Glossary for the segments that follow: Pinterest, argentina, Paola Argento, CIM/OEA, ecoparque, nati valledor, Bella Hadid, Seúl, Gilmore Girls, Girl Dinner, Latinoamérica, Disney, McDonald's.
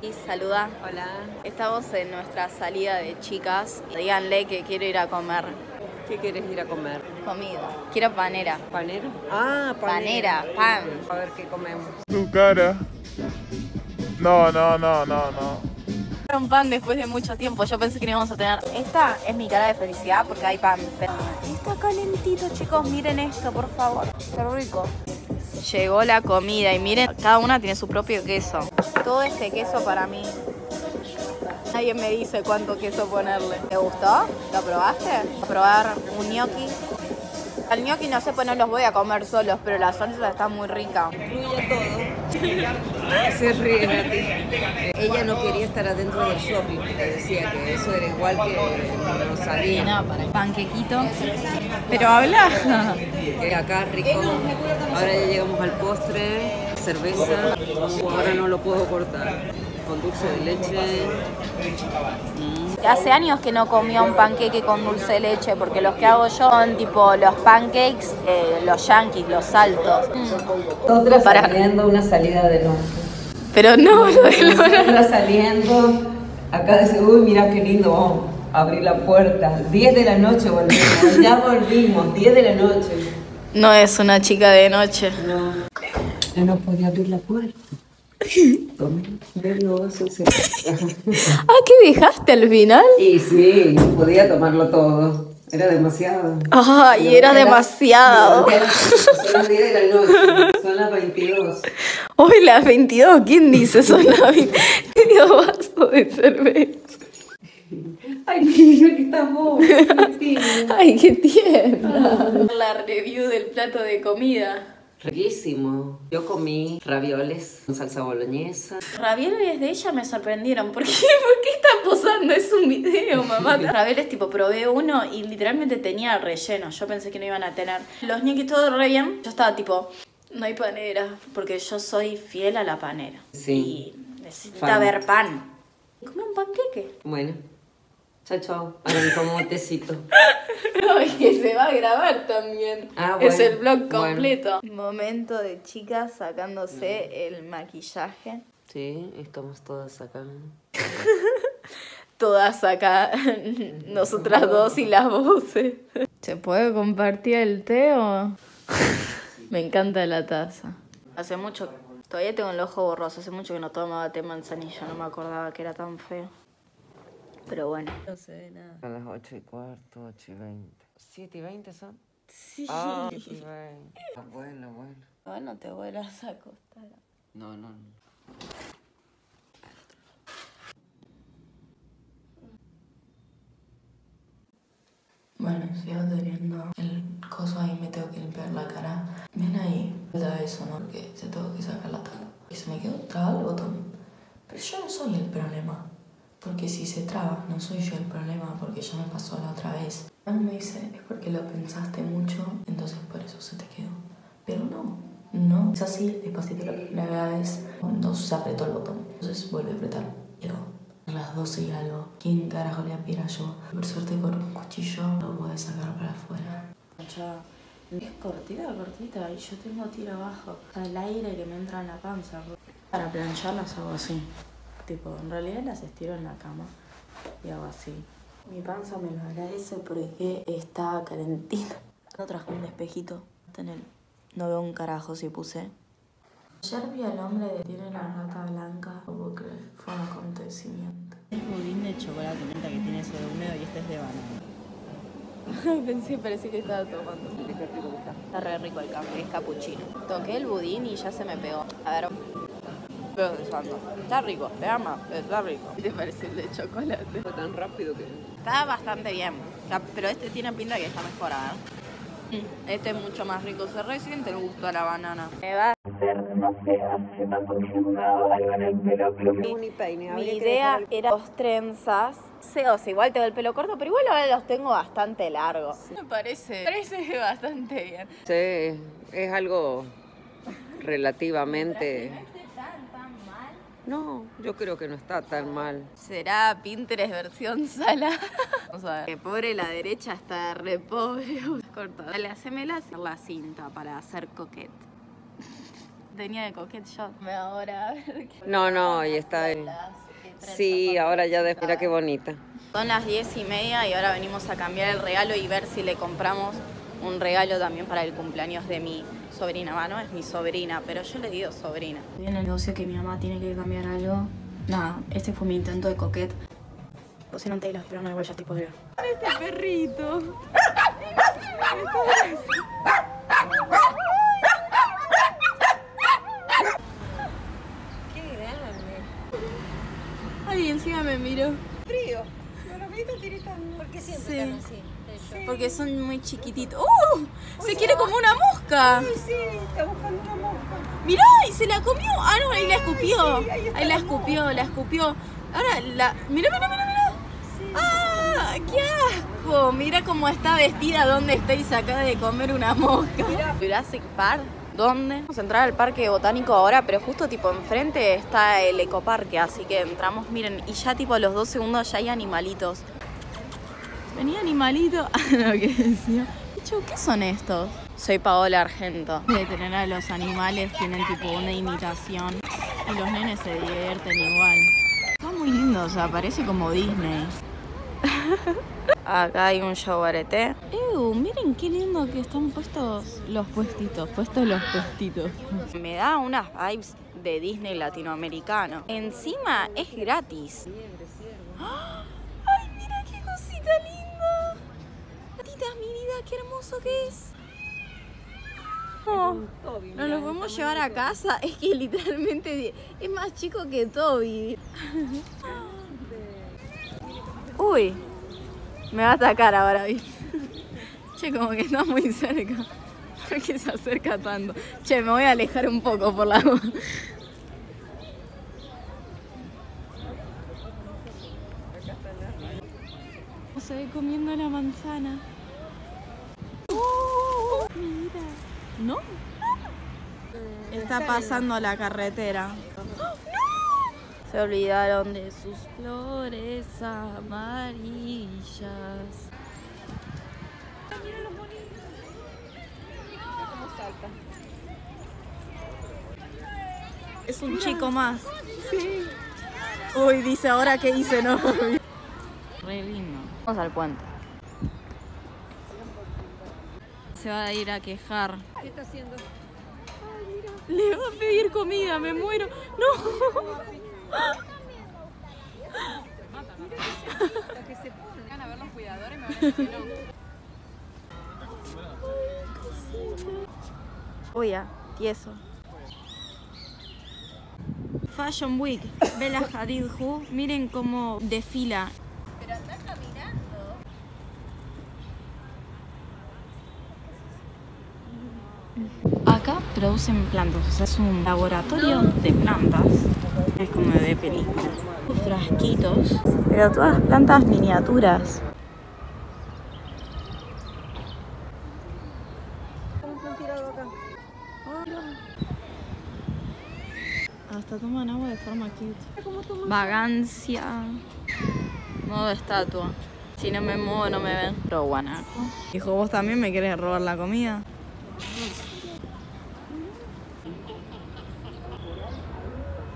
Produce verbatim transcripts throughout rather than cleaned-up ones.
Y saluda. Hola. Estamos en nuestra salida de chicas. Díganle que quiero ir a comer. ¿Qué quieres ir a comer? Comida. Quiero panera. ¿Panera? Ah, panera. Panera, pan. A ver qué comemos. Tu cara. No, no, no, no, no. Un pan después de mucho tiempo. Yo pensé que no íbamos a tener. Esta es mi cara de felicidad porque hay pan. Está calentito, chicos. Miren esto, por favor. Qué rico. Llegó la comida y miren, cada una tiene su propio queso. Todo este queso para mí. Nadie me dice cuánto queso ponerle. ¿Te gustó? ¿Lo probaste? A probar un gnocchi. Al gnocchi no sé, pues no los voy a comer solos, pero la salsa está muy rica. Incluye todo. Se ríe a ti. Ella no quería estar adentro del shopping, le decía que eso era igual que no salir. No, para el panquequito. Pero habla. Acá rico. Ahora ya llegamos al postre, cerveza. Ahora no lo puedo cortar. Con dulce de leche. Mm. Hace años que no comía un panqueque con dulce de leche, porque los que hago yo son tipo los pancakes, eh, los yankees, los saltos. Mm. Nosotras saliendo una salida de lonja. Pero no, lo de lonja. Nosotras saliendo acá de Seúl, mirá qué lindo, vamos a abrir la puerta. diez de la noche volvimos, ya volvimos, diez de la noche. No es una chica de noche. No, yo no podía abrir la puerta. Ah, ¿qué dejaste al final? Y sí, no podía tomarlo todo. Era demasiado. Ah, y era, era demasiado. Son las diez de la noche, son las veintidós. Hoy las veintidós, ¿quién dice? Son las veintidós vasos de cerveza. Ay, qué lindo que estás vos. Ay, qué tierna. La review del plato de comida. Riquísimo. Yo comí ravioles con salsa boloñesa. Ravioles de ella me sorprendieron. ¿Por qué? ¿Por qué está posando? Es un video, mamá. Ravioles tipo probé uno y literalmente tenía relleno. Yo pensé que no iban a tener. Los ñequis todo re bien. Yo estaba tipo, no hay panera. Porque yo soy fiel a la panera. Sí. Y necesita haber pan. Come un panqueque. Bueno. Chao, chao. Ahora me tomo un tecito. No, es que se va a grabar también. Ah, bueno, es el vlog completo. Bueno. Momento de chicas sacándose mm. el maquillaje. Sí, estamos todas acá. Todas acá. Nosotras dos y las voces. ¿Se puede compartir el té o...? Me encanta la taza. Hace mucho... Todavía tengo el ojo borroso. Hace mucho que no tomaba té manzanilla. No me acordaba que era tan feo. Pero bueno. No se ve nada. A las ocho y cuarto, ocho y veinte. ¿siete y veinte son? Sí. Ah, siete y veinte. Bueno, bueno. Bueno, te vuelas a acostar. No, no, no. Bueno, sigo teniendo el coso ahí, me tengo que limpiar la cara. Ven ahí. Da eso, ¿no? Porque se tengo que sacar la tapa. Y se me quedó trabado el botón. Pero yo no soy el problema. Porque si se traba, no soy yo el problema, porque ya me pasó la otra vez. Mami me dice, es porque lo pensaste mucho, entonces por eso se te quedó. Pero no, no. Es así, despacito la primera vez, cuando se apretó el botón. Entonces vuelve a apretar. Quedó. A las doce y algo, ¿quién carajo le apira yo? Por suerte con un cuchillo lo pude sacar para afuera. Es cortita, cortita, y yo tengo tiro abajo. Está el aire que me entra en la panza. Para plancharlas hago así. Tipo, en realidad las estiro en la cama y hago así. Mi panza me lo agradece porque está calentita. No traje un espejito. No veo un carajo si puse. Ayer vi al hombre que tiene la rata blanca. No puedo creer, fue un acontecimiento. Es budín de chocolate menta que tiene sobre húmedo y este es de banana. Pensé, parecía que estaba tomando. Qué rico que está. Está re rico el café, es capuchino. Toqué el budín y ya se me pegó. A ver... Está rico, te ama, está rico. ¿Qué te parece el de chocolate? Fue tan rápido que... Está bastante bien, pero este tiene pinta que está mejorada. Este es mucho más rico, se resiente el gusto a la banana. Me va a hacer demasiado, se me ha congelado algo en el pelo, pero... Mi idea era dos trenzas. O sea, igual tengo el pelo corto, pero igual ahora los tengo bastante largos. Me parece, parece bastante bien. Sí, es algo relativamente... No, yo creo que no está tan mal. ¿Será Pinterest versión sala? Vamos a ver. Pobre la derecha está re pobre. Corta. Dale, hacémela la cinta para hacer coquete. tenía de coquette shot. Ahora... No, no, y está... Sí, ahora ya de... Mira qué bonita. Son las diez y media y ahora venimos a cambiar el regalo y ver si le compramos un regalo también para el cumpleaños de mi sobrina. Va, no es mi sobrina, pero yo le digo sobrina. En el negocio que mi mamá tiene que cambiar algo. Nada, este fue mi intento de coquette. Pusieron telas, pero no, igual ya estoy podrida. Este perrito. Qué grande. Ay, encima me miró. Frío. Los perritos tiran. ¿Por qué siempre sí. están así? Sí. Porque son muy chiquititos. ¡Uh! O se sea, quiere como una mosca. Sí, sí, está buscando una mosca. Mirá, y se la comió. Ah, no, ahí la escupió. Sí, ahí, ahí la escupió, la escupió. Ahora la. Mirá, mirá, mirá, mirá. Sí, ¡ah! Sí, ¡qué asco! Mirá cómo está vestida, dónde está y se acaba de comer una mosca. Mirá. Jurassic Park, ¿dónde? Vamos a entrar al parque botánico ahora, pero justo tipo enfrente está el ecoparque, así que entramos, miren, y ya tipo a los dos segundos ya hay animalitos. Venía animalito. Ah, no, ¿qué decía? ¿Qué son estos? Soy Paola Argento. De tener a los animales tienen tipo una imitación. Y los nenes se divierten igual. Está muy lindo, o sea, parece como Disney. Acá hay un yaguareté. ¡Ew! Miren qué lindo que están puestos los puestitos. Puestos los puestitos. Me da unas vibes de Disney latinoamericano. Encima es gratis. ¡Ay, mira qué cosita linda! Mi vida, qué hermoso que es. Oh, nos lo podemos llevar a casa. Es que literalmente es más chico que Toby. Uy, me va a atacar ahora, ¿viste? Che, como que está muy cerca. ¿Por qué se acerca tanto? Che, me voy a alejar un poco por la voz. Se ve comiendo la manzana. Mira. ¿No? Está pasando la carretera. ¡No! Se olvidaron de sus flores amarillas. Mira los bonitos. Mira cómo salta. Es un chico más. Sí. Uy, dice ahora qué hice, ¿no? Re lindo. Vamos al puente. Se va a ir a quejar. ¿Qué está haciendo? Ay, mira. Le va a pedir comida, me muero. No. Mira que se pongan a ver los cuidadores, me van a decir no. Oye, tieso. Fashion Week, Bella Hadid, miren cómo desfila. Pero andá caminando. Acá producen plantas, o sea, es un laboratorio de plantas. Es como de película. Frasquitos. Pero todas plantas miniaturas. Hasta toman agua de forma cute. Vagancia. Modo estatua. Si no me muevo no me ven. Pero guanaco. Hijo, ¿vos también me querés robar la comida?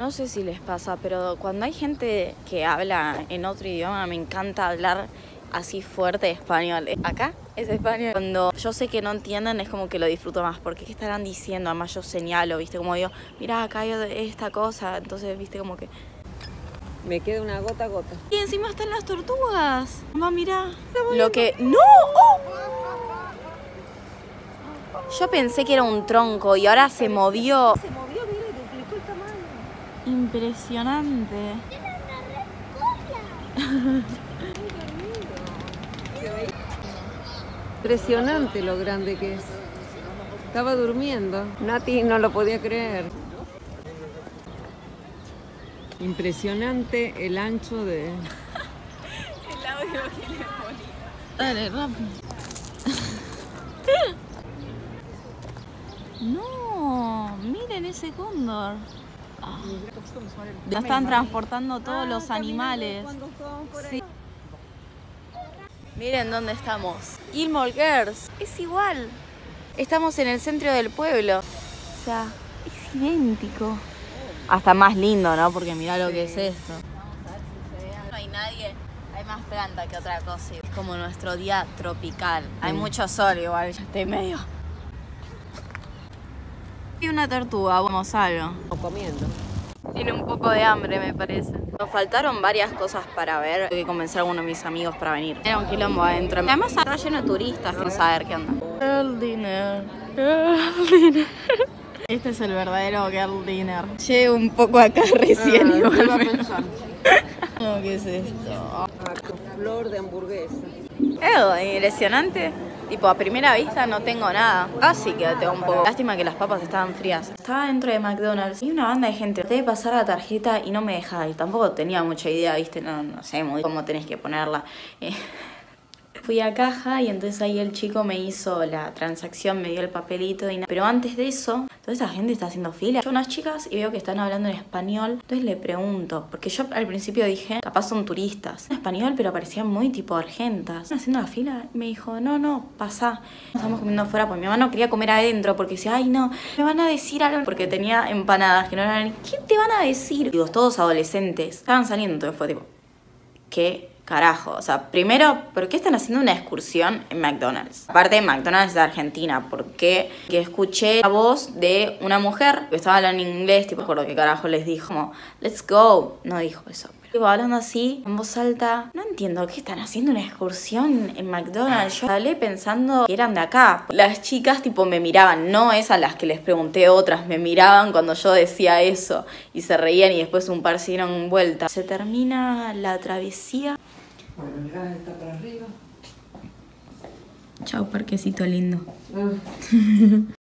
No sé si les pasa, pero cuando hay gente que habla en otro idioma, me encanta hablar así fuerte español. Acá es español. Cuando yo sé que no entienden es como que lo disfruto más. Porque ¿qué estarán diciendo? Además yo señalo, viste, como digo, mirá, acá hay esta cosa. Entonces, viste, como que... Me queda una gota a gota. Y encima están las tortugas. Mamá, mirá. Lo que... ¡No! ¡Oh! Yo pensé que era un tronco y ahora se movió. Se movió, mira, y duplicó el tamaño. Impresionante. ¡Era una rescopia! Impresionante lo grande que es. Estaba durmiendo. Nati no lo podía creer. Impresionante el ancho de... el audio que le ponía. Dale, rápido. No, miren ese cóndor. Ah. Ya están transportando todos ah, los animales. Sí. Miren dónde estamos. Gilmore Girls. Es igual. Estamos en el centro del pueblo. O sea, es idéntico. Hasta más lindo, ¿no? Porque mirá lo sí. que es esto. Vamos a ver si se vea. No hay nadie. Hay más planta que otra cosa. Es como nuestro día tropical. Sí. Hay mucho sol igual. Ya estoy medio... Y una tortuga. Vamos a algo. O comiendo. Tiene un poco de hambre, me parece. Nos faltaron varias cosas para ver. Tuve que convencer a alguno de mis amigos para venir. Era un quilombo adentro. Además está lleno de turistas. Vamos a ver qué onda. Girl Dinner. Girl Dinner. Este es el verdadero Girl Dinner. Llevo un poco acá recién ah, igual. No, no, ¿qué es esto? Flor de hamburguesa. Eh, impresionante. Tipo, a primera vista no tengo nada. Casi que tengo un poco. Lástima que las papas estaban frías. Estaba dentro de McDonald's y una banda de gente. Traté de pasar la tarjeta y no me dejaba. Y tampoco tenía mucha idea, viste, no, no sé muy cómo tenés que ponerla. Eh. Fui a caja y entonces ahí el chico me hizo la transacción, me dio el papelito y nada. Pero antes de eso, toda esa gente está haciendo fila. Yo unas chicas y veo que están hablando en español. Entonces le pregunto, porque yo al principio dije, capaz son turistas. En español, pero parecían muy tipo argentas. Están haciendo la fila y me dijo, no, no, pasá. Estamos comiendo afuera, pues mi mamá no quería comer adentro porque decía, ay no, me van a decir algo. Porque tenía empanadas que no eran, ¿qué te van a decir? Digo, todos adolescentes. Estaban saliendo, entonces fue tipo, ¿qué? Carajo, o sea, primero, ¿por qué están haciendo una excursión en McDonald's? Aparte, McDonald's de Argentina, ¿por qué? Que escuché la voz de una mujer que estaba hablando en inglés, tipo, por lo que carajo les dijo, como, let's go. No dijo eso, pero tipo, hablando así, en voz alta, no entiendo, ¿qué están haciendo una excursión en McDonald's? Yo hablé pensando que eran de acá. Las chicas, tipo, me miraban, no es a las que les pregunté otras, me miraban cuando yo decía eso y se reían y después un par se dieron vuelta. Se termina la travesía. Bueno, el gas está para arriba. Chau, parquecito lindo. Mm.